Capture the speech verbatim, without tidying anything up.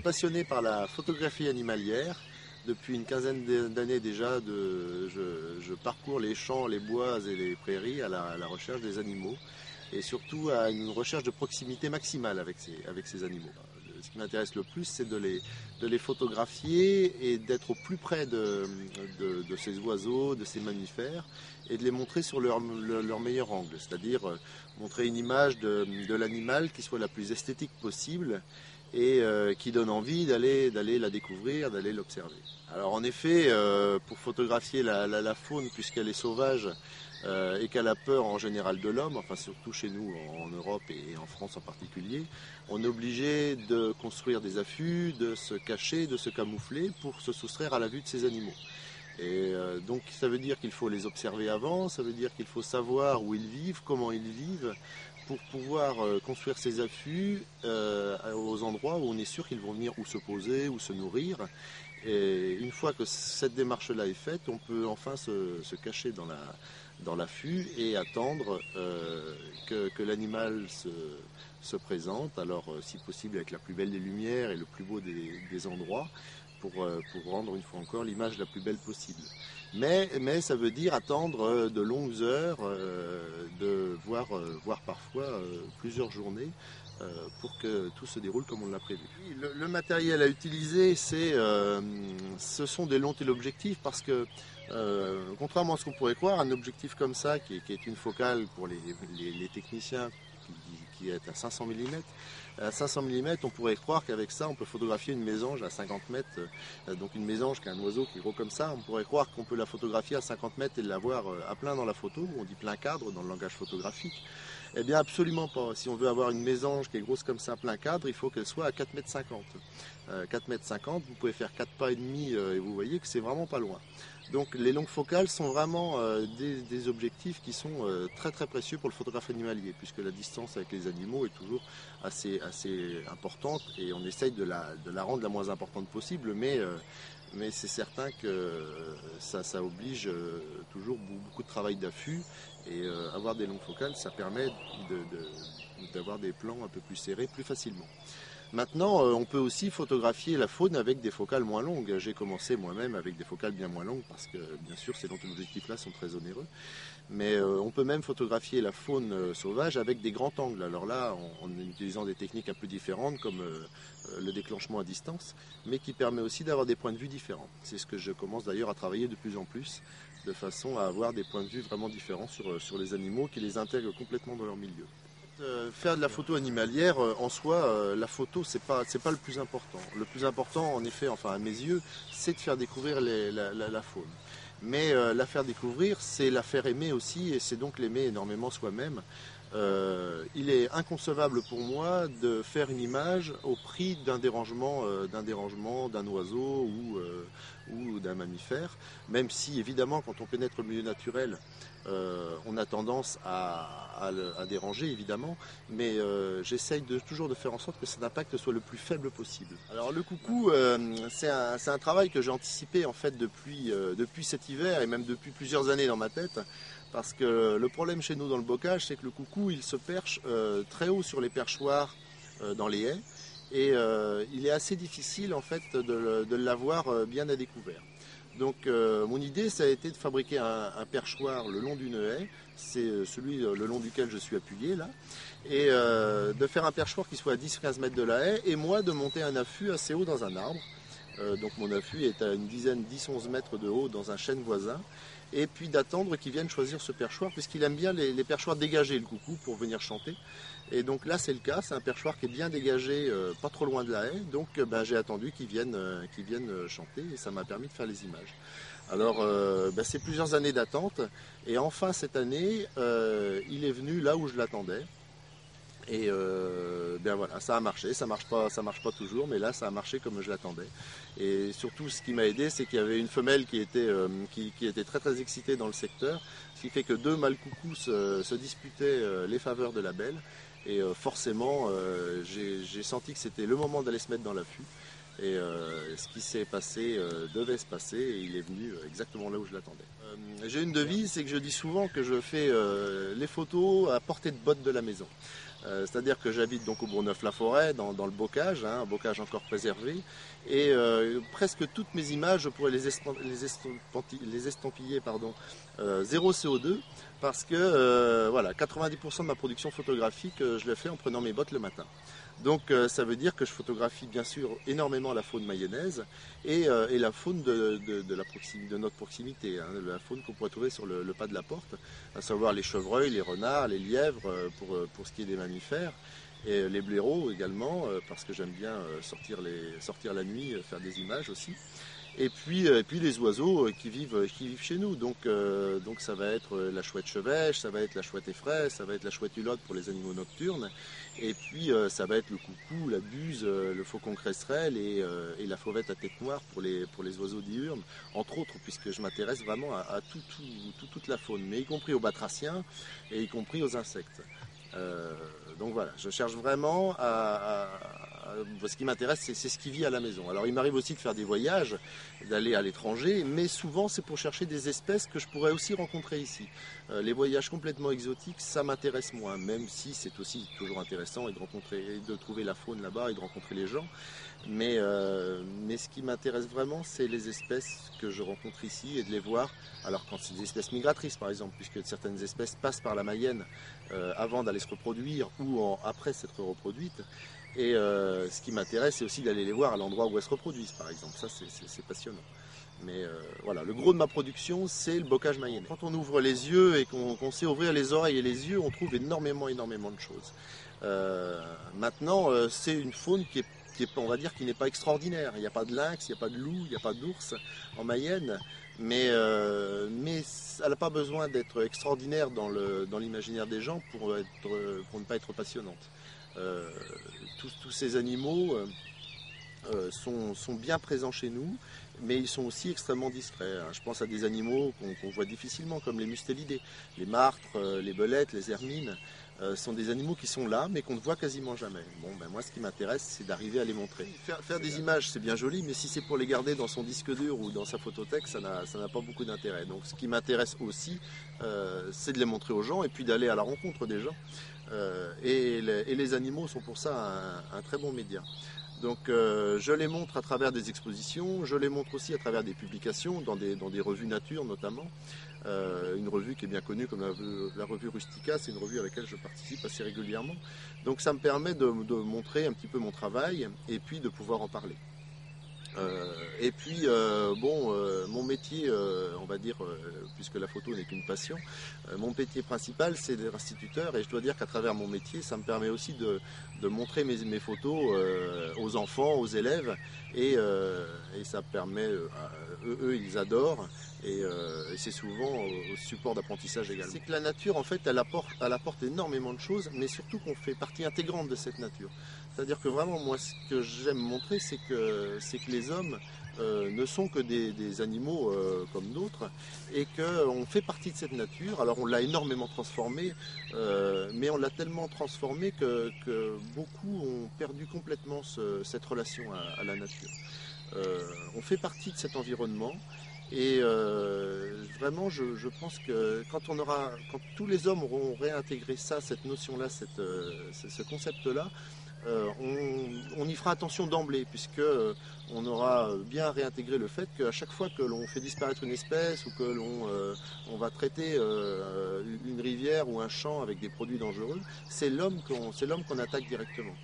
suis passionné par la photographie animalière. Depuis une quinzaine d'années déjà, de, je, je parcours les champs, les bois et les prairies à la, à la recherche des animaux et surtout à une recherche de proximité maximale avec ces, avec ces animaux. Ce qui m'intéresse le plus, c'est de les, de les photographier et d'être au plus près de, de, de ces oiseaux, de ces mammifères, et de les montrer sur leur, leur, leur meilleur angle, c'est-à-dire montrer une image de, de l'animal qui soit la plus esthétique possible et euh, qui donne envie d'aller d'aller la découvrir, d'aller l'observer. Alors en effet, euh, pour photographier la, la, la faune, puisqu'elle est sauvage euh, et qu'elle a peur en général de l'homme, enfin surtout chez nous en, en Europe et en France en particulier, on est obligé de construire des affûts, de se cacher, de se camoufler pour se soustraire à la vue de ces animaux. Et euh, donc ça veut dire qu'il faut les observer avant, ça veut dire qu'il faut savoir où ils vivent, comment ils vivent, pour pouvoir euh, construire ces affûts euh, aux endroits où on est sûr qu'ils vont venir ou se poser ou se nourrir. Et une fois que cette démarche-là est faite, on peut enfin se, se cacher dans la, dans l'affût et attendre euh, que, que l'animal se, se présente, alors euh, si possible avec la plus belle des lumières et le plus beau des, des endroits, Pour, pour rendre une fois encore l'image la plus belle possible. Mais, mais ça veut dire attendre de longues heures, euh, de voir, voir parfois euh, plusieurs journées euh, pour que tout se déroule comme on l'a prévu. Le, le matériel à utiliser, c'est, euh, ce sont des longs téléobjectifs parce que, euh, contrairement à ce qu'on pourrait croire, un objectif comme ça, qui, qui est une focale pour les, les, les techniciens, qui, qui est à cinq cents millimètres, à cinq cents millimètres, on pourrait croire qu'avec ça, on peut photographier une mésange à cinquante mètres. Donc une mésange qui est un oiseau qui est gros comme ça, on pourrait croire qu'on peut la photographier à cinquante mètres et l'avoir à plein dans la photo. On dit plein cadre dans le langage photographique. Eh bien absolument pas. Si on veut avoir une mésange qui est grosse comme ça, plein cadre, il faut qu'elle soit à quatre mètres cinquante. quatre mètres cinquante, vous pouvez faire quatre pas et demi et vous voyez que c'est vraiment pas loin. Donc les longues focales sont vraiment des, des objectifs qui sont très très précieux pour le photographe animalier, puisque la distance avec les animaux est toujours assez, assez importante et on essaye de la, de la rendre la moins importante possible, mais, mais c'est certain que ça, ça oblige toujours beaucoup de travail d'affût et avoir des longues focales, ça permet de, de, d'avoir des plans un peu plus serrés plus facilement. Maintenant, on peut aussi photographier la faune avec des focales moins longues. J'ai commencé moi-même avec des focales bien moins longues parce que, bien sûr, ces longs objectifs-là sont très onéreux. Mais euh, on peut même photographier la faune euh, sauvage avec des grands angles. Alors là, en, en utilisant des techniques un peu différentes comme euh, le déclenchement à distance, mais qui permet aussi d'avoir des points de vue différents. C'est ce que je commence d'ailleurs à travailler de plus en plus, de façon à avoir des points de vue vraiment différents sur, sur les animaux qui les intègrent complètement dans leur milieu. Euh, faire de la photo animalière, euh, en soi, euh, la photo, c'est pas, c'est pas le plus important. Le plus important, en effet, enfin à mes yeux, c'est de faire découvrir les, la, la, la faune. Mais euh, la faire découvrir, c'est la faire aimer aussi, et c'est donc l'aimer énormément soi-même. Euh, il est inconcevable pour moi de faire une image au prix d'un dérangement, euh, d'un dérangement d'un oiseau ou, euh, ou d'un mammifère, même si évidemment quand on pénètre le milieu naturel, Euh, on a tendance à, à, le, à déranger évidemment, mais euh, j'essaye de, toujours de faire en sorte que cet impact soit le plus faible possible. Alors le coucou, euh, c'est un, c'est un travail que j'ai anticipé en fait depuis, euh, depuis cet hiver et même depuis plusieurs années dans ma tête, parce que le problème chez nous dans le bocage, c'est que le coucou il se perche euh, très haut sur les perchoirs euh, dans les haies, et euh, il est assez difficile en fait de, de l'avoir euh, bien à découvert. Donc euh, mon idée, ça a été de fabriquer un, un perchoir le long d'une haie, c'est celui le long duquel je suis appuyé là, et euh, de faire un perchoir qui soit à dix à quinze mètres de la haie, et moi de monter un affût assez haut dans un arbre. Euh, donc mon affût est à une dizaine, dix à onze mètres de haut dans un chêne voisin, et puis d'attendre qu'il vienne choisir ce perchoir, puisqu'il aime bien les, les perchoirs dégagés, le coucou, pour venir chanter. Et donc là c'est le cas, c'est un perchoir qui est bien dégagé, euh, pas trop loin de la haie, donc euh, bah, j'ai attendu qu'il vienne, euh, qu'il vienne chanter, et ça m'a permis de faire les images. Alors euh, bah, c'est plusieurs années d'attente, et enfin cette année, euh, il est venu là où je l'attendais, et euh, bien voilà, ça a marché, ça marche pas, ça marche pas toujours, mais là ça a marché comme je l'attendais. Et surtout ce qui m'a aidé, c'est qu'il y avait une femelle qui était, euh, qui, qui était très très excitée dans le secteur, ce qui fait que deux mâles coucous se, se disputaient euh, les faveurs de la belle, et euh, forcément euh, j'ai senti que c'était le moment d'aller se mettre dans l'affût, et euh, ce qui s'est passé euh, devait se passer, et il est venu exactement là où je l'attendais. Euh, j'ai une devise, c'est que je dis souvent que je fais euh, les photos à portée de bottes de la maison. Euh, C'est-à-dire que j'habite donc au Bourgneuf-la-Forêt, dans, dans le bocage, hein, un bocage encore préservé, et euh, presque toutes mes images, je pourrais les, les, les estampiller pardon, euh, zéro C O deux, parce que euh, voilà, quatre-vingt-dix pour cent de ma production photographique, euh, je le fais en prenant mes bottes le matin. Donc euh, ça veut dire que je photographie bien sûr énormément la faune mayonnaise et, euh, et la faune de, de, de, la proximité, de notre proximité, hein, la faune qu'on pourrait trouver sur le, le pas de la porte, à savoir les chevreuils, les renards, les lièvres, pour, pour ce qui est des mammifères, et les blaireaux également, parce que j'aime bien sortir, les, sortir la nuit, faire des images aussi. Et puis, et puis les oiseaux qui vivent, qui vivent chez nous, donc, euh, donc ça va être la chouette chevêche, ça va être la chouette effraie, ça va être la chouette hulotte pour les animaux nocturnes, et puis euh, ça va être le coucou, la buse, le faucon cresserelle et, euh, et la fauvette à tête noire pour les, pour les oiseaux diurnes, entre autres, puisque je m'intéresse vraiment à, à tout, tout, tout, toute la faune, mais y compris aux batraciens et y compris aux insectes. Euh, donc voilà, je cherche vraiment à... à ce qui m'intéresse, c'est ce qui vit à la maison. Alors il m'arrive aussi de faire des voyages, d'aller à l'étranger, mais souvent c'est pour chercher des espèces que je pourrais aussi rencontrer ici. Euh, les voyages complètement exotiques, ça m'intéresse moins, même si c'est aussi toujours intéressant et de, rencontrer, et de trouver la faune là-bas et de rencontrer les gens. Mais, euh, mais ce qui m'intéresse vraiment, c'est les espèces que je rencontre ici et de les voir. Alors quand c'est des espèces migratrices par exemple, puisque certaines espèces passent par la Mayenne euh, avant d'aller se reproduire ou en, après s'être reproduites. Et euh, ce qui m'intéresse, c'est aussi d'aller les voir à l'endroit où elles se reproduisent, par exemple. Ça, c'est passionnant. Mais euh, voilà, le gros de ma production, c'est le bocage mayennais. Quand on ouvre les yeux et qu'on qu'on sait ouvrir les oreilles et les yeux, on trouve énormément, énormément de choses. Euh, maintenant, euh, c'est une faune qui est Qui est, on va dire, qui n'est pas extraordinaire. Il n'y a pas de lynx, il n'y a pas de loup, il n'y a pas d'ours en Mayenne, mais, euh, mais elle n'a pas besoin d'être extraordinaire dans l'imaginaire dans des gens pour, être, pour ne pas être passionnante. Euh, tous, tous ces animaux euh, sont, sont bien présents chez nous, mais ils sont aussi extrêmement discrets. Je pense à des animaux qu'on qu'on voit difficilement, comme les mustélidés, les martres, les belettes, les hermines. Euh, sont des animaux qui sont là, mais qu'on ne voit quasiment jamais. Bon, ben moi, ce qui m'intéresse, c'est d'arriver à les montrer. Faire, faire des images, c'est bien joli, mais si c'est pour les garder dans son disque dur ou dans sa photothèque, ça n'a pas beaucoup d'intérêt. Donc, ce qui m'intéresse aussi, euh, c'est de les montrer aux gens et puis d'aller à la rencontre des gens. Euh, et, les, et les animaux sont pour ça un, un très bon média. Donc, euh, je les montre à travers des expositions, je les montre aussi à travers des publications, dans des, dans des revues nature notamment. Euh, une revue qui est bien connue comme la, la revue Rustica, c'est une revue à laquelle je participe assez régulièrement. Donc ça me permet de, de montrer un petit peu mon travail et puis de pouvoir en parler. Euh, et puis, euh, bon, euh, mon métier, euh, on va dire, euh, puisque la photo n'est qu'une passion, euh, mon métier principal, c'est d'être instituteur, et je dois dire qu'à travers mon métier, ça me permet aussi de, de montrer mes, mes photos euh, aux enfants, aux élèves, et, euh, et ça permet, euh, eux, eux, ils adorent, et, euh, et c'est souvent au, au support d'apprentissage également. C'est que la nature, en fait, elle apporte, elle apporte énormément de choses, mais surtout qu'on fait partie intégrante de cette nature. C'est-à-dire que vraiment, moi, ce que j'aime montrer, c'est que, c'est que les hommes euh, ne sont que des, des animaux euh, comme d'autres, et qu'on fait partie de cette nature. Alors, on l'a énormément transformée, euh, mais on l'a tellement transformée que, que beaucoup ont perdu complètement ce, cette relation à, à la nature. Euh, on fait partie de cet environnement, et euh, vraiment, je, je pense que quand, on aura, quand tous les hommes auront réintégré ça, cette notion-là, euh, ce concept-là, Euh, on, on y fera attention d'emblée, puisque euh, on aura bien réintégré le fait qu'à chaque fois que l'on fait disparaître une espèce ou que l'on euh, on va traiter euh, une rivière ou un champ avec des produits dangereux, c'est l'homme qu'on qu'on attaque directement.